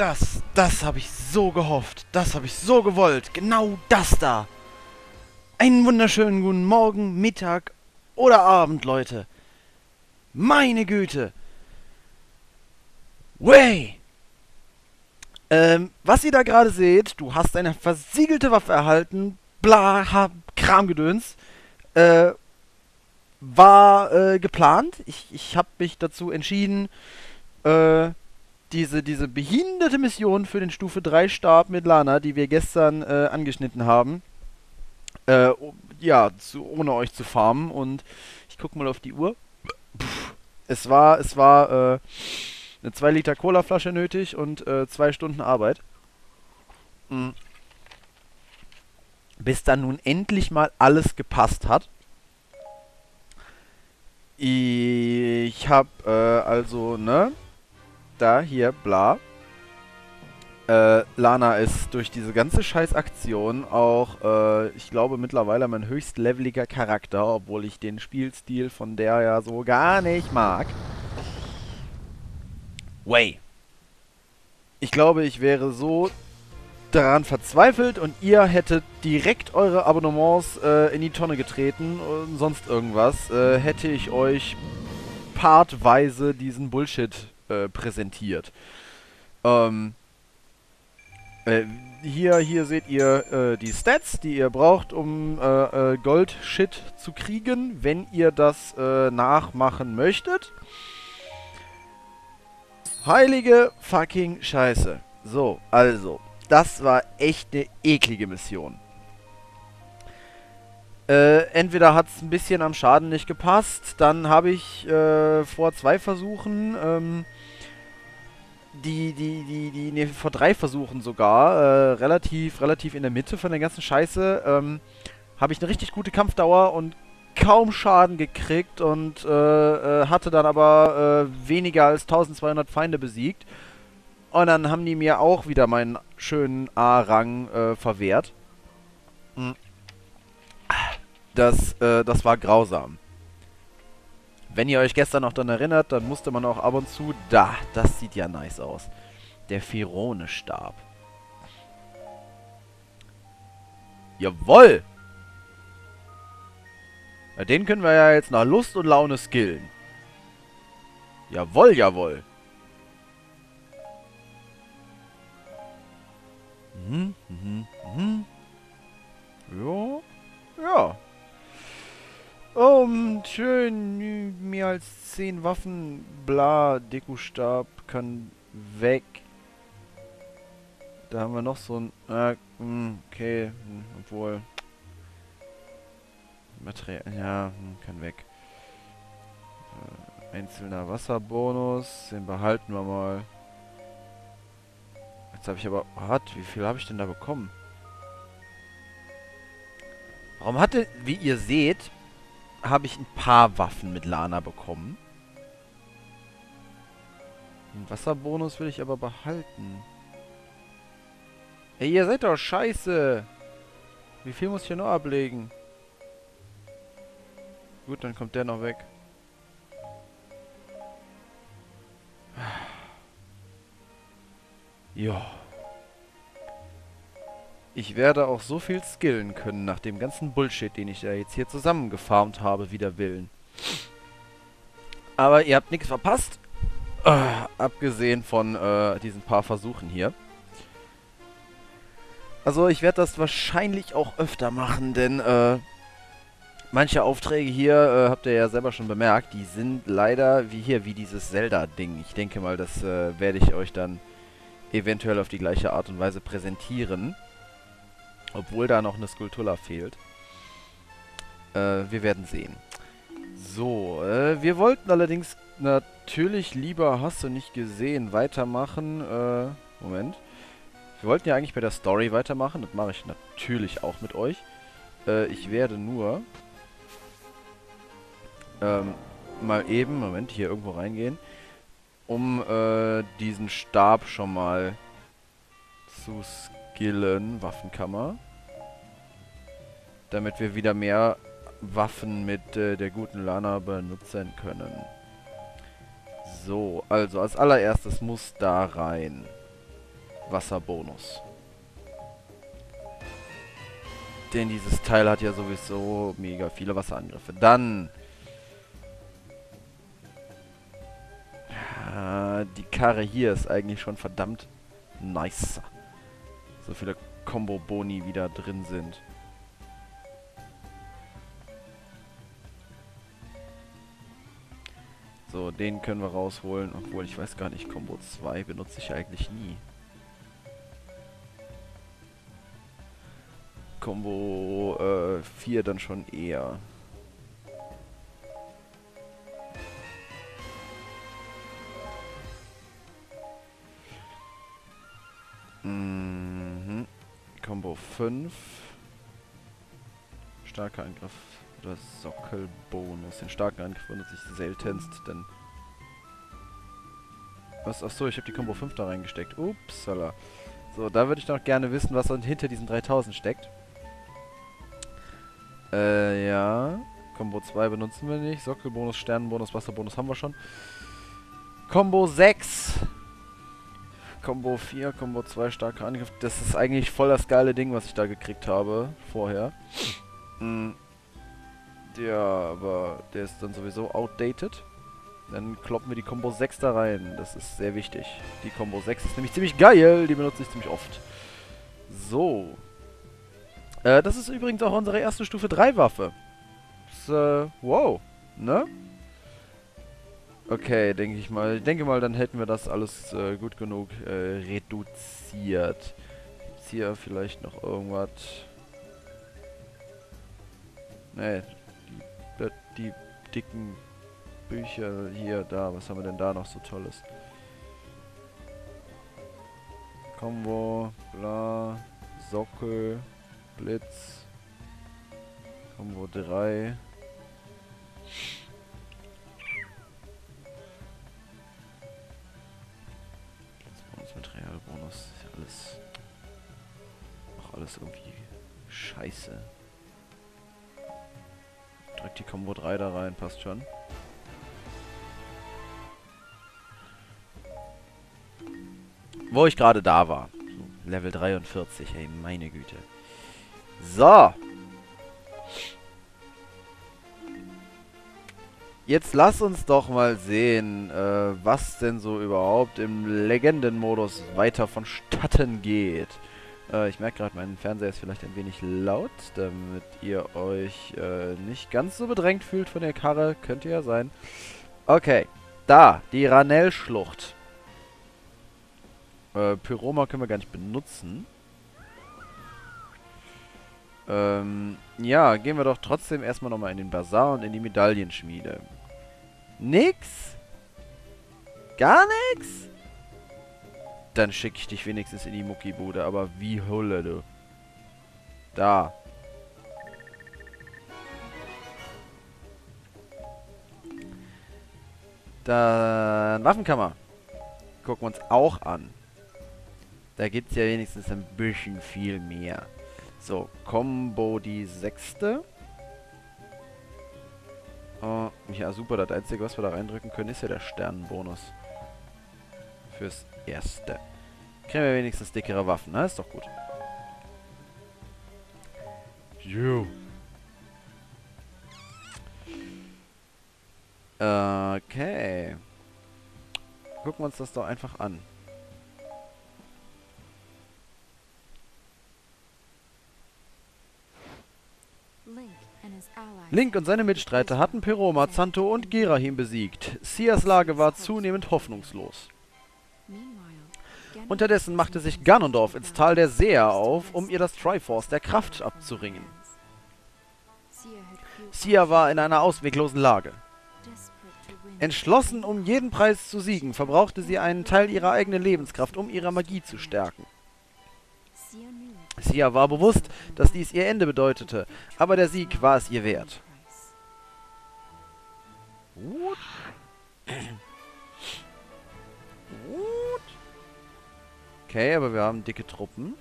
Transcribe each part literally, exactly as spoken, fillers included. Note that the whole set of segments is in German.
Das, das habe ich so gehofft. Das habe ich so gewollt. Genau das da. Einen wunderschönen guten Morgen, Mittag oder Abend, Leute. Meine Güte. Way. Ähm, was ihr da gerade seht, du hast eine versiegelte Waffe erhalten. Bla, ha, Kramgedöns. Äh, war, äh, geplant. Ich, ich habe mich dazu entschieden, äh, Diese, diese behinderte Mission für den Stufe drei Stab mit Lana, die wir gestern äh, angeschnitten haben, äh, um, ja, zu, ohne euch zu farmen. Und ich guck mal auf die Uhr. Puh. Es war, es war äh, eine zwei Liter Cola-Flasche nötig und äh, zwei Stunden Arbeit. Mhm. Bis dann nun endlich mal alles gepasst hat. Ich hab, äh, also, ne... Da, hier, bla. Äh, Lana ist durch diese ganze Scheißaktion auch, äh, ich glaube, mittlerweile mein höchstleveliger Charakter, obwohl ich den Spielstil von der ja so gar nicht mag. Way. Ich glaube, ich wäre so daran verzweifelt und ihr hättet direkt eure Abonnements äh, in die Tonne getreten und sonst irgendwas, äh, hätte ich euch partweise diesen Bullshit präsentiert. Ähm, äh, hier, hier seht ihr äh, die Stats, die ihr braucht, um äh, äh, Gold-Shit zu kriegen, wenn ihr das äh, nachmachen möchtet. Heilige fucking Scheiße. So, also, das war echt eine eklige Mission. Äh, entweder hat es ein bisschen am Schaden nicht gepasst, dann habe ich äh, vor zwei Versuchen, ähm, die, die, die, die, ne, vor drei Versuchen sogar, äh, relativ, relativ in der Mitte von der ganzen Scheiße, ähm, habe ich eine richtig gute Kampfdauer und kaum Schaden gekriegt und äh, äh, hatte dann aber äh, weniger als zwölfhundert Feinde besiegt. Und dann haben die mir auch wieder meinen schönen A-Rang äh, verwehrt. Mhm. Das, äh, das war grausam. Wenn ihr euch gestern noch daran erinnert, dann musste man auch ab und zu... Da, das sieht ja nice aus. Der Firone-Stab. Jawoll! Ja, den können wir ja jetzt nach Lust und Laune skillen. Jawoll, jawoll. Mhm, mhm, mhm. Jo. Ja. Um, schön, mehr als zehn Waffen, bla, Dekustab kann weg. Da haben wir noch so ein, äh, okay, obwohl, Material, ja, kann weg. Einzelner Wasserbonus, den behalten wir mal. Jetzt habe ich aber, hart, wie viel habe ich denn da bekommen? Warum hatte, wie ihr seht, habe ich ein paar Waffen mit Lana bekommen. Den Wasserbonus will ich aber behalten. Ey, ihr seid doch scheiße. Wie viel muss ich hier noch ablegen? Gut, dann kommt der noch weg. Jo. Ich werde auch so viel skillen können, nach dem ganzen Bullshit, den ich ja jetzt hier zusammengefarmt habe, wider Willen. Aber ihr habt nichts verpasst. Äh, abgesehen von äh, diesen paar Versuchen hier. Also ich werde das wahrscheinlich auch öfter machen, denn äh, manche Aufträge hier, äh, habt ihr ja selber schon bemerkt, die sind leider wie hier, wie dieses Zelda-Ding. Ich denke mal, das äh, werde ich euch dann eventuell auf die gleiche Art und Weise präsentieren. Obwohl da noch eine Skulptur fehlt. Äh, wir werden sehen. So, äh, wir wollten allerdings natürlich lieber, hast du nicht gesehen, weitermachen. Äh, Moment. Wir wollten ja eigentlich bei der Story weitermachen. Das mache ich natürlich auch mit euch. Äh, ich werde nur... Ähm, mal eben, Moment, hier irgendwo reingehen. Um, äh, diesen Stab schon mal zu skillen. Waffenkammer. Damit wir wieder mehr Waffen mit äh, der guten Lana benutzen können. So, also als allererstes muss da rein. Wasserbonus. Denn dieses Teil hat ja sowieso mega viele Wasserangriffe. Dann die Karre hier ist eigentlich schon verdammt nice. So viele Combo-Boni wieder drin sind. So, den können wir rausholen. Obwohl, ich weiß gar nicht, Combo zwei benutze ich eigentlich nie. Combo vier dann schon eher. Mhm. Combo fünf. Starker Angriff. Oder Sockelbonus. Den starken Angriff benutze ich seltenst, denn... Was? Achso, ich habe die Combo fünf da reingesteckt. Upsala. So, da würde ich noch gerne wissen, was hinter diesen dreitausend steckt. Äh, ja. Combo zwei benutzen wir nicht. Sockelbonus, Sternenbonus, Wasserbonus haben wir schon. Combo sechs. Combo vier, Combo zwei, starker Angriff. Das ist eigentlich voll das geile Ding, was ich da gekriegt habe vorher. Mhm. Ja, aber der ist dann sowieso outdated. Dann kloppen wir die Combo sechs da rein. Das ist sehr wichtig. Die Combo sechs ist nämlich ziemlich geil. Die benutze ich ziemlich oft. So. Äh, das ist übrigens auch unsere erste Stufe drei Waffe. Das, äh, wow. Ne? Okay, denke ich mal. Ich denke mal, dann hätten wir das alles äh, gut genug äh, reduziert. Jetzt hier vielleicht noch irgendwas. Ne, die, die dicken Bücher hier, da. Was haben wir denn da noch so Tolles? Combo, bla, Sockel, Blitz, Combo drei. Blitzbonus, Materialbonus, ist ja alles. Auch alles irgendwie scheiße. Direkt die Combo drei da rein, passt schon. Wo ich gerade da war. So, Level dreiundvierzig, ey, meine Güte. So. Jetzt lass uns doch mal sehen, äh, was denn so überhaupt im Legendenmodus weiter vonstatten geht. Äh, ich merke gerade, mein Fernseher ist vielleicht ein wenig laut, damit ihr euch äh, nicht ganz so bedrängt fühlt von der Karre. Könnte ja sein. Okay, da, die Ranell-Schlucht. Äh, Pyroma können wir gar nicht benutzen. Ähm, ja, gehen wir doch trotzdem erstmal nochmal in den Bazar und in die Medaillenschmiede. Nix? Gar nix? Dann schicke ich dich wenigstens in die Muckibude, aber wie Hulle, du. Da. Dann Waffenkammer. Gucken wir uns auch an. Da gibt es ja wenigstens ein bisschen viel mehr. So, Combo die sechste. Oh, ja, super. Das Einzige, was wir da reindrücken können, ist ja der Sternenbonus. Fürs Erste. Kriegen wir wenigstens dickere Waffen, ne? Ist doch gut. Jo. Okay. Gucken wir uns das doch einfach an. Link und seine Mitstreiter hatten Pyroma, Zanto und Ghirahim besiegt. Cias Lage war zunehmend hoffnungslos. Unterdessen machte sich Ganondorf ins Tal der Cia auf, um ihr das Triforce der Kraft abzuringen. Cia war in einer ausweglosen Lage. Entschlossen, um jeden Preis zu siegen, verbrauchte sie einen Teil ihrer eigenen Lebenskraft, um ihre Magie zu stärken. Cia war bewusst, dass dies ihr Ende bedeutete, aber der Sieg war es ihr wert. Gut. Gut. Okay, aber wir haben dicke Truppen.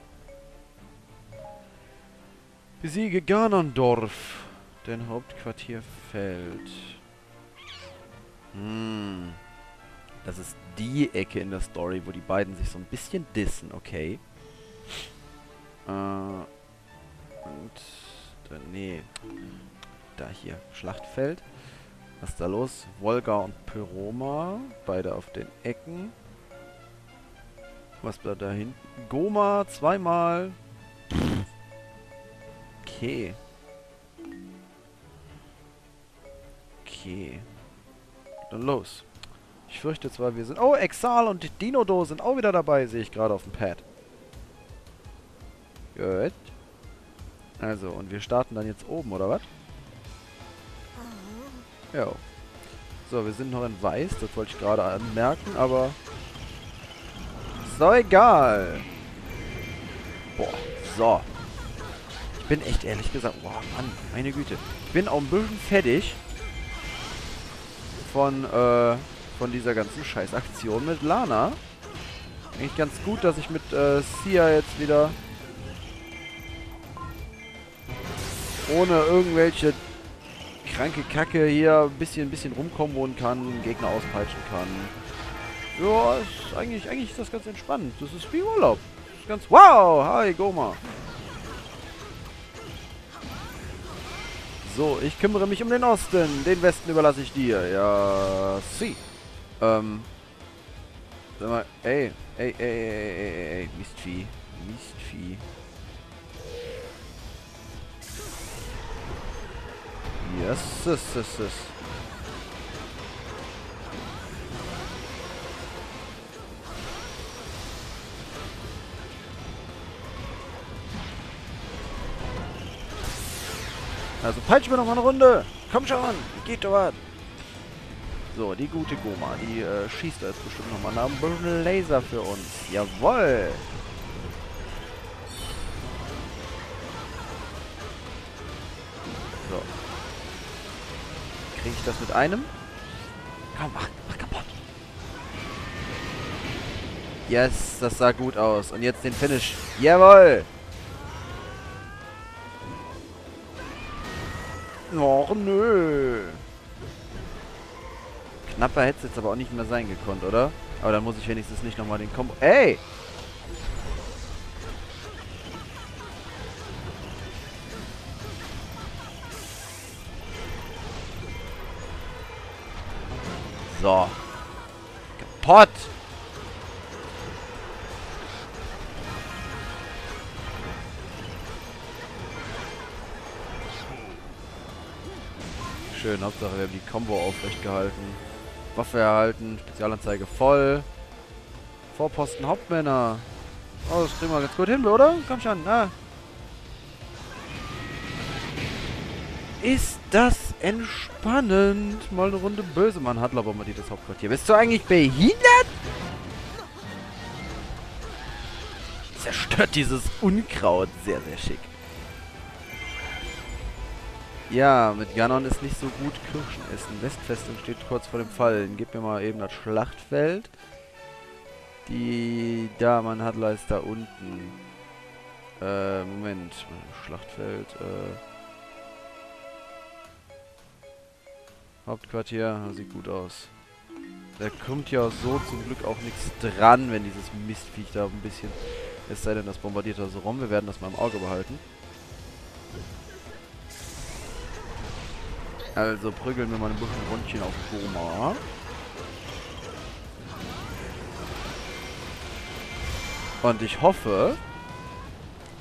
Besiege Ganondorf. Dein Hauptquartier fällt. Hm. Das ist die Ecke in der Story, wo die beiden sich so ein bisschen dissen, okay. Äh, und da, nee. Da hier, Schlachtfeld. Was ist da los? Volga und Pyroma, beide auf den Ecken. Was bleibt da hinten? Gohma, zweimal. Okay. Okay. Dann los. Ich fürchte zwar, wir sind... Oh, Exal und Dinodo sind auch wieder dabei, sehe ich gerade auf dem Pad. Gut. Also, und wir starten dann jetzt oben, oder was? Ja. So, wir sind noch in Weiß, das wollte ich gerade anmerken, aber... So, egal. Boah, so. Ich bin echt ehrlich gesagt... Boah, Mann, meine Güte. Ich bin auch ein bisschen fertig von, äh... von dieser ganzen Scheißaktion mit Lana. Eigentlich ganz gut, dass ich mit äh, Cia jetzt wieder ohne irgendwelche kranke Kacke hier ein bisschen, ein bisschen rumkomboen kann, Gegner auspeitschen kann. Ja, ist eigentlich, eigentlich ist das ganz entspannt. Das ist wie Urlaub. Das ist ganz... Wow! Hi, Gohma! So, ich kümmere mich um den Osten. Den Westen überlasse ich dir. Ja, sie. Ähm. Sag mal, ey, ey, ey, ey, ey, ey, ey, Mistvieh. Mistvieh. Yes, yes, yes, yes. Also peitschen wir noch mal eine Runde. Komm schon, geht doch was. So, die gute Gohma, die äh, schießt da jetzt bestimmt nochmal nach einem Laser für uns. Jawoll! So. Kriege ich das mit einem? Komm, mach, mach kaputt! Yes, das sah gut aus. Und jetzt den Finish. Jawoll! Och, nö! Knapper hätte es jetzt aber auch nicht mehr sein gekonnt, oder? Aber dann muss ich wenigstens nicht nochmal den Kombo... Ey! So. Kaputt! Schön, Hauptsache wir haben die Combo aufrecht gehalten. Waffe erhalten, Spezialanzeige voll. Vorposten Hauptmänner. Oh, das kriegen wir ganz gut hin, oder? Komm schon, na. Ist das entspannend? Mal eine Runde böse, Mann. Hat aber mal die das Hauptquartier. Bist du eigentlich behindert? Zerstört dieses Unkraut. Sehr, sehr schick. Ja, mit Ganon ist nicht so gut Kirschen essen. Westfestung steht kurz vor dem Fallen. Gib mir mal eben das Schlachtfeld. Die... Da, man hat Leis da unten. Äh, Moment. Schlachtfeld, äh... Hauptquartier. Sieht gut aus. Da kommt ja so zum Glück auch nichts dran, wenn dieses Mistviech da ein bisschen... Es sei denn, das bombardiert da so rum. Wir werden das mal im Auge behalten. Also prügeln wir mal ein bisschen Rundchen auf Gohma. Und ich hoffe,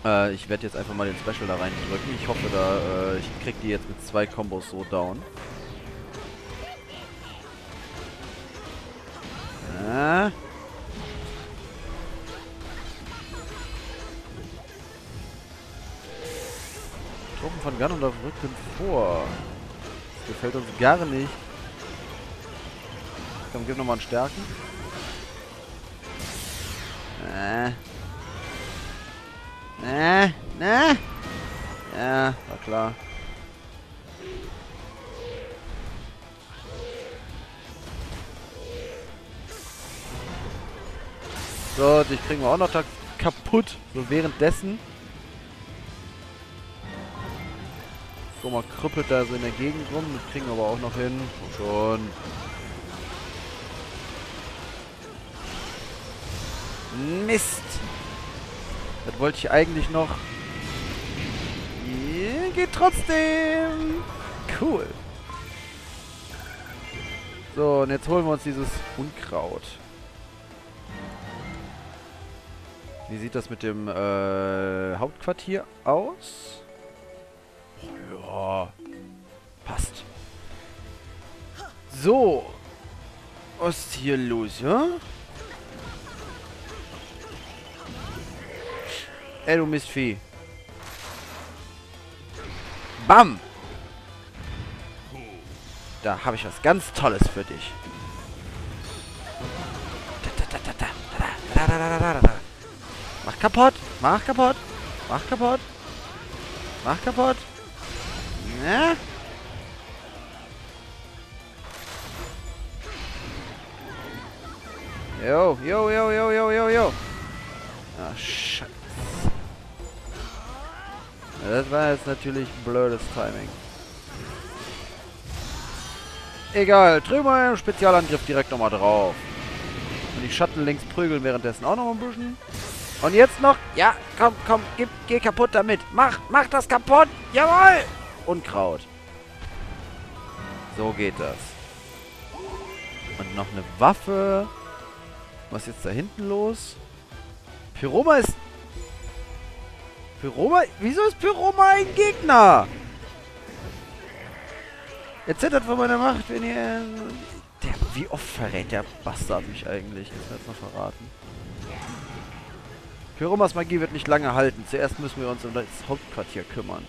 äh, ich werde jetzt einfach mal den Special da reindrücken. Ich hoffe, da äh, ich krieg die jetzt mit zwei Kombos so down. Ah. Truppen von Ganondorf rücken vor. Gefällt uns gar nicht. Komm, gib nochmal einen Stärken. Na. Na. Na. Ja, war klar. So, dich kriegen wir auch noch kaputt. So währenddessen. Guck mal, krüppelt da so in der Gegend rum. Das kriegen wir aber auch noch hin. Schon. Mist. Das wollte ich eigentlich noch. Geht trotzdem. Cool. So, und jetzt holen wir uns dieses Unkraut. Wie sieht das mit dem äh, Hauptquartier aus? Ja. Passt. So. Was ist hier los, ja? Ey, du Mistvieh. Bam! Da habe ich was ganz Tolles für dich. Mach kaputt! Mach kaputt! Mach kaputt! Mach kaputt! Ne? Jo, jo, jo, jo, jo, jo, jo. Ah, Scheiße. Das war jetzt natürlich blödes Timing. Egal, drüben mal einen Spezialangriff direkt nochmal drauf. Und die Schatten links prügeln währenddessen auch noch ein bisschen. Und jetzt noch... Ja, komm, komm, gib, geh kaputt damit. Mach, mach das kaputt. Jawohl! Unkraut. So geht das. Und noch eine Waffe. Was ist jetzt da hinten los? Pyroma ist... Pyroma? Wieso ist Pyroma ein Gegner? Jetzt zittert von meiner Macht, wenn ihr... Der, wie oft verrät der Bastard mich eigentlich? Ist mir jetzt noch verraten. Pyromas Magie wird nicht lange halten. Zuerst müssen wir uns um das Hauptquartier kümmern.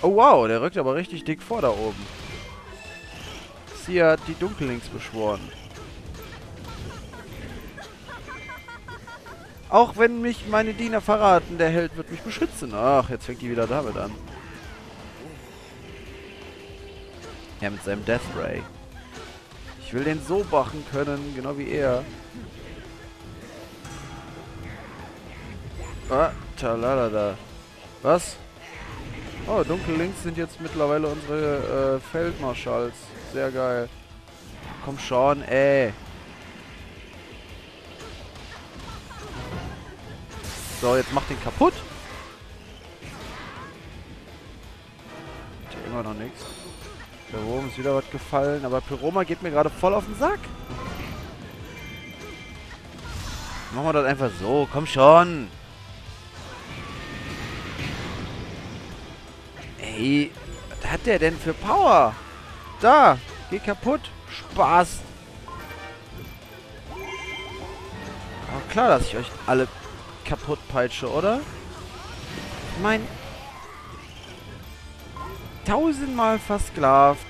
Oh wow, der rückt aber richtig dick vor da oben. Cia hat die Dunkellings beschworen. Auch wenn mich meine Diener verraten, der Held wird mich beschützen. Ach, jetzt fängt die wieder damit an. Ja, mit seinem Death Ray. Ich will den so machen können, genau wie er. Ah, talalala. Was? Oh, Dunkellings sind jetzt mittlerweile unsere äh, Feldmarschalls. Sehr geil. Komm schon, ey. So, jetzt mach den kaputt. Hat ja immer noch nichts. Da oben ist wieder was gefallen, aber Pyroma geht mir gerade voll auf den Sack. Machen wir das einfach so. Komm schon. Ey, was hat der denn für Power? Da, geh kaputt. Spaß. Aber klar, dass ich euch alle... Kaputtpeitsche, oder? Mein tausendmal versklavt,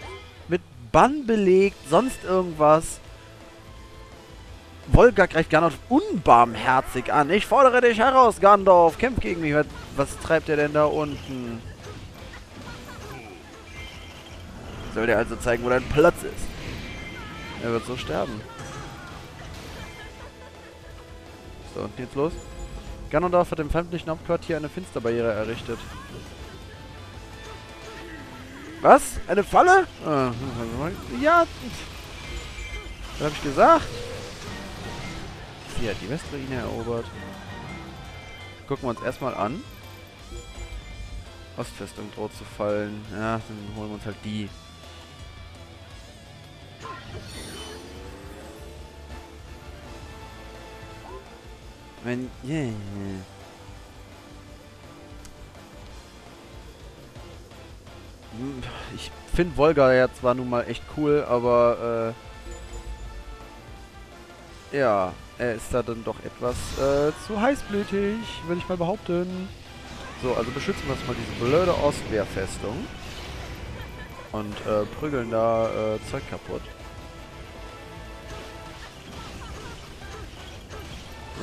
mit Bann belegt, sonst irgendwas. Volga greift Ganondorf unbarmherzig an. Ich fordere dich heraus, Ganondorf. Kämpf gegen mich. Was treibt er denn da unten? Soll dir also zeigen, wo dein Platz ist. Er wird so sterben. So, und jetzt los. Ganondorf hat im feindlichen Hauptquartier eine Finsterbarriere errichtet. Was? Eine Falle? Ja. Was hab ich gesagt? Sie hat die Westruine erobert. Gucken wir uns erstmal an. Ostfestung droht zu fallen. Ja, dann holen wir uns halt die. Wenn... Yeah, yeah. Ich finde Volga ja zwar nun mal echt cool, aber... Äh, ja, er ist da dann doch etwas äh, zu heißblütig, würde ich mal behaupten. So, also beschützen wir uns mal diese blöde Ostwehrfestung. Und äh, prügeln da äh, Zeug kaputt.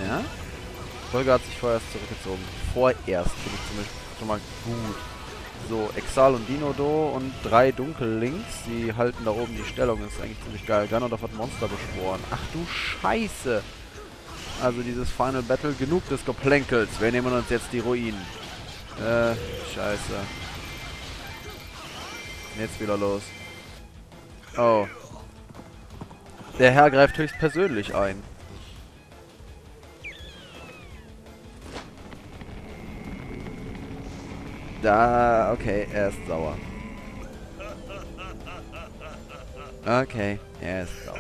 Ja? Volga hat sich vorerst zurückgezogen. Vorerst finde ich zumindest schon mal gut. So, Exal und Dinodo und drei Dunkellings. Die halten da oben die Stellung. Das ist eigentlich ziemlich geil. Ganondorf hat Monster beschworen. Ach du Scheiße. Also dieses Final Battle. Genug des Geplänkels. Wir nehmen uns jetzt die Ruinen. Äh, Scheiße. Jetzt wieder los. Oh. Der Herr greift höchstpersönlich ein. Da, okay, er ist sauer. Okay, er ist sauer.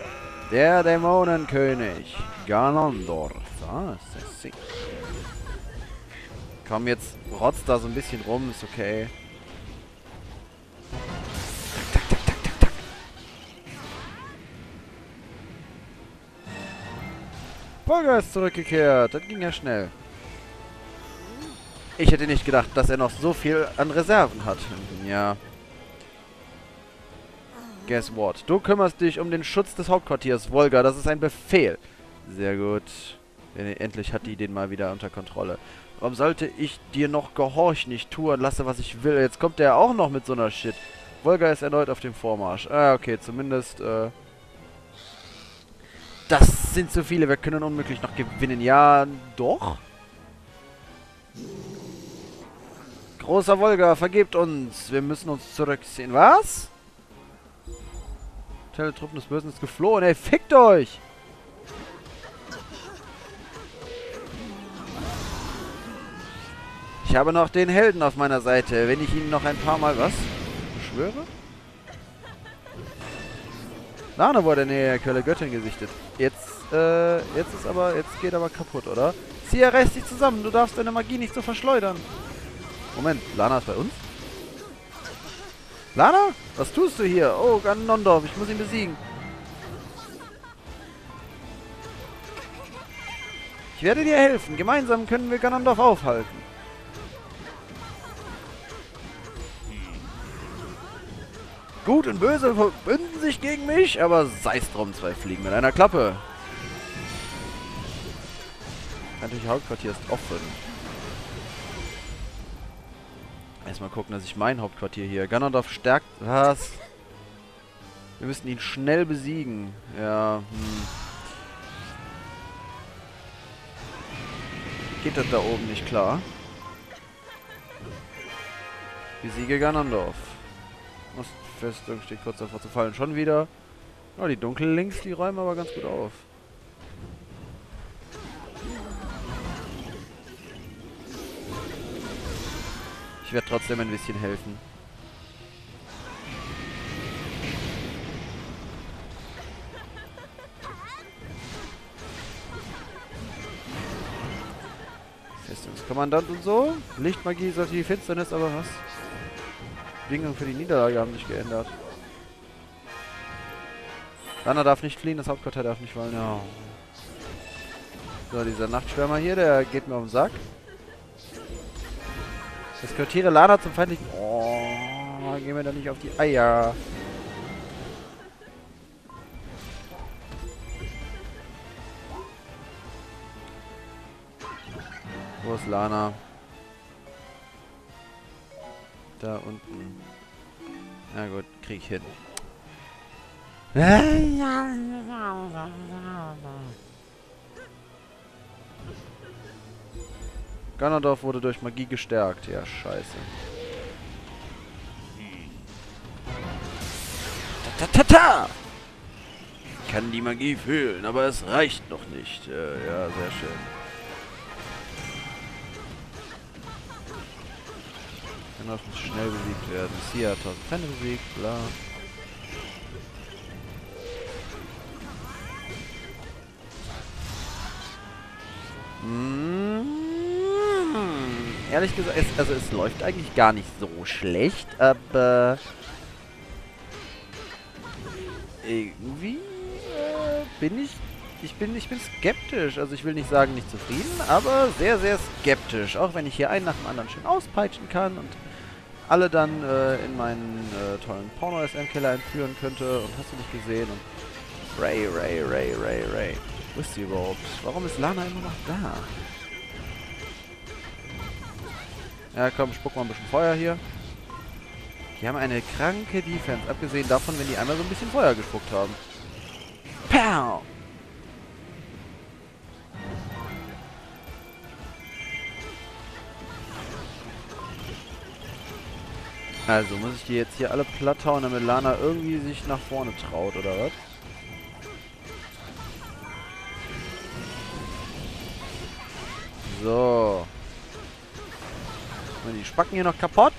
Der Dämonenkönig, Ganondorf. Ah, ist das sick. Komm, jetzt rotzt da so ein bisschen rum, ist okay. Volga ist zurückgekehrt, das ging ja schnell. Ich hätte nicht gedacht, dass er noch so viel an Reserven hat. Ja. Guess what? Du kümmerst dich um den Schutz des Hauptquartiers, Volga. Das ist ein Befehl. Sehr gut. Endlich hat die den mal wieder unter Kontrolle. Warum sollte ich dir noch gehorchen? Ich tue und lasse, was ich will. Jetzt kommt der auch noch mit so einer Shit. Volga ist erneut auf dem Vormarsch. Ah, okay. Zumindest, äh... das sind zu viele. Wir können unmöglich noch gewinnen. Ja, doch. Großer Volga, vergebt uns. Wir müssen uns zurückziehen. Was? Teil der Truppen des Bösen ist geflohen. Ey, fickt euch! Ich habe noch den Helden auf meiner Seite. Wenn ich ihn noch ein paar Mal... Was? Beschwöre? Lana wurde in der Quelle Göttin gesichtet. Jetzt, äh, jetzt ist aber... Jetzt geht aber kaputt, oder? Cia, reiß dich zusammen. Du darfst deine Magie nicht so verschleudern. Moment, Lana ist bei uns? Lana? Was tust du hier? Oh, Ganondorf, ich muss ihn besiegen. Ich werde dir helfen. Gemeinsam können wir Ganondorf aufhalten. Gut und Böse verbünden sich gegen mich, aber sei's drum, zwei Fliegen mit einer Klappe. Natürlich, Hauptquartier ist offen. Erstmal gucken, dass ich mein Hauptquartier hier... Ganondorf stärkt... Was? Wir müssen ihn schnell besiegen. Ja, hm. Geht das da oben nicht klar? Besiege Ganondorf. Ostfestung steht kurz davor zu fallen. Schon wieder. Oh, die Dunkellings, die räumen aber ganz gut auf. Ich werde trotzdem ein bisschen helfen. Festungskommandant und so. Lichtmagie sollte die Finsternis, aber was? Bedingungen für die Niederlage haben sich geändert. Lana darf nicht fliehen, das Hauptquartier darf nicht fallen. No. So, dieser Nachtschwärmer hier, der geht mir auf den Sack. Eskortiere Lana zum feindlichen... Oh, gehen wir da nicht auf die Eier. Wo ist Lana? Da unten. Na gut, krieg ich hin. Ganondorf wurde durch Magie gestärkt. Ja, scheiße. Ta-ta-ta-ta! Ich kann die Magie fühlen, aber es reicht noch nicht. Ja, ja, sehr schön. Ganondorf muss schnell besiegt werden. Cia hat tausend Feinde besiegt, bla. Hm. Ehrlich gesagt, es, also es läuft eigentlich gar nicht so schlecht, aber irgendwie äh, bin ich, ich bin, ich bin skeptisch. Also ich will nicht sagen nicht zufrieden, aber sehr, sehr skeptisch. Auch wenn ich hier einen nach dem anderen schön auspeitschen kann und alle dann äh, in meinen äh, tollen Porno-S M-Keller entführen könnte. Und hast du nicht gesehen? Und Ray, Ray, Ray, Ray, Ray. Wo ist sie überhaupt? Warum ist Lana immer noch da? Ja, komm, spuck mal ein bisschen Feuer hier. Die haben eine kranke Defense. Abgesehen davon, wenn die einmal so ein bisschen Feuer gespuckt haben. Pow! Also, muss ich die jetzt hier alle platt hauen, damit Lana irgendwie sich nach vorne traut, oder was? So. Und die Spacken hier noch kaputt.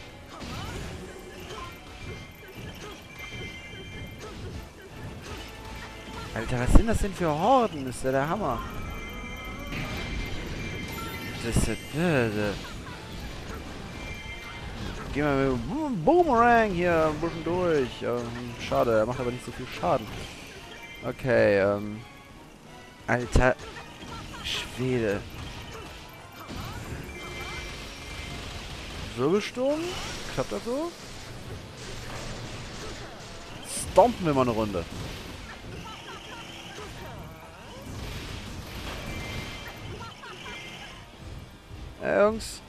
Alter, was sind das denn für Horden? Ist ja der Hammer. Das ist ja blöde. Gehen wir mit Boomerang hier ein bisschen durch. Ähm, schade, er macht aber nicht so viel Schaden. Okay, ähm... Alter... Schwede. Wirbelsturm? Klappt das so? Stompen wir mal eine Runde. Ja, Jungs.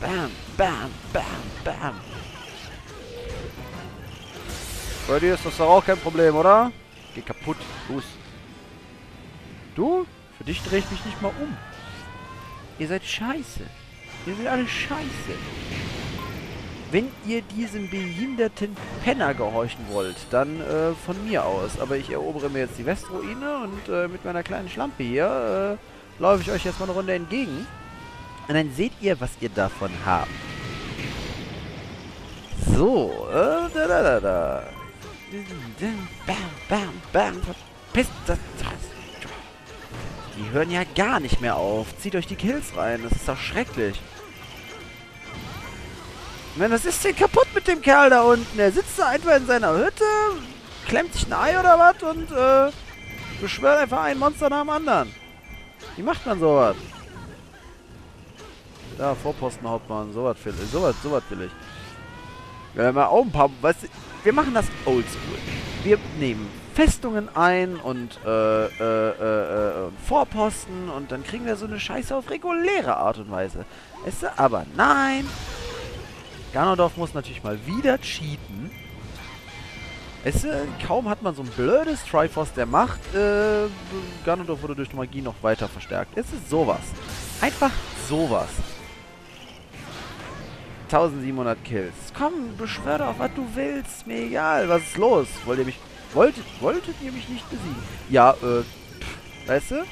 Bam, bam, bam, bam. Bei dir ist das doch auch kein Problem, oder? Geh kaputt. Los. Du? Für dich drehe ich mich nicht mal um. Ihr seid scheiße. Ihr seid alle scheiße. Wenn ihr diesem behinderten Penner gehorchen wollt, dann äh, von mir aus. Aber ich erobere mir jetzt die Westruine und äh, mit meiner kleinen Schlampe hier äh, laufe ich euch jetzt mal eine Runde entgegen. Und dann seht ihr, was ihr davon habt. So. Äh, da, da, da, da. Bam, bam, bam. Verpisst das. Die hören ja gar nicht mehr auf. Zieht euch die Kills rein. Das ist doch schrecklich. Man, was ist denn kaputt mit dem Kerl da unten? Er sitzt da einfach in seiner Hütte, klemmt sich ein Ei oder was und äh, beschwört einfach ein Monster nach dem anderen. Wie macht man sowas? Da, Vorpostenhauptmann. Sowas will ich. Sowas, sowas will ich. Wir haben ja auch ein paar... Weißt du, wir machen das oldschool. Wir nehmen Festungen ein und äh, äh, äh, äh, Vorposten und dann kriegen wir so eine Scheiße auf reguläre Art und Weise. Weißt du? Aber nein! Ganondorf muss natürlich mal wieder cheaten. Weißt du? Kaum hat man so ein blödes Triforce der Macht. Äh, Ganondorf wurde durch die Magie noch weiter verstärkt. Es ist sowas. Einfach sowas. tausendsiebenhundert Kills. Komm, beschwör doch, was du willst. Mir egal. Was ist los? Wollt ihr mich... Wolltet, wolltet ihr mich nicht besiegen? Ja, äh, pff, weißt du?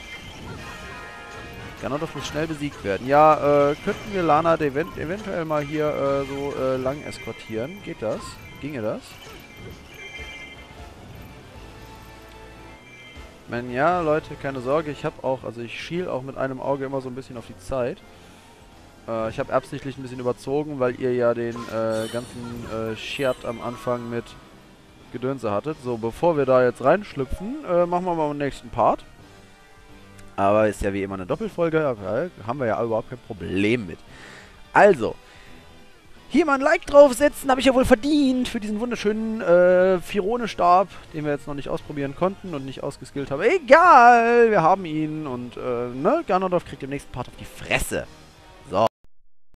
Ganondorf muss schnell besiegt werden. Ja, äh, könnten wir Lana event eventuell mal hier äh, so äh, lang eskortieren? Geht das? Ginge das? Ich meine, ja, Leute, keine Sorge. Ich habe auch, also ich schiel auch mit einem Auge immer so ein bisschen auf die Zeit. Äh, ich habe absichtlich ein bisschen überzogen, weil ihr ja den äh, ganzen äh, Scherz am Anfang mit Gedönse hattet. So, bevor wir da jetzt reinschlüpfen, äh, machen wir mal den nächsten Part. Aber ist ja wie immer eine Doppelfolge, okay, haben wir ja überhaupt kein Problem mit. Also, hier mal ein Like draufsetzen, habe ich ja wohl verdient für diesen wunderschönen äh, Firone-Stab, den wir jetzt noch nicht ausprobieren konnten und nicht ausgeskillt haben. Egal, wir haben ihn und äh, ne, Ganondorf kriegt im nächsten Part auf die Fresse.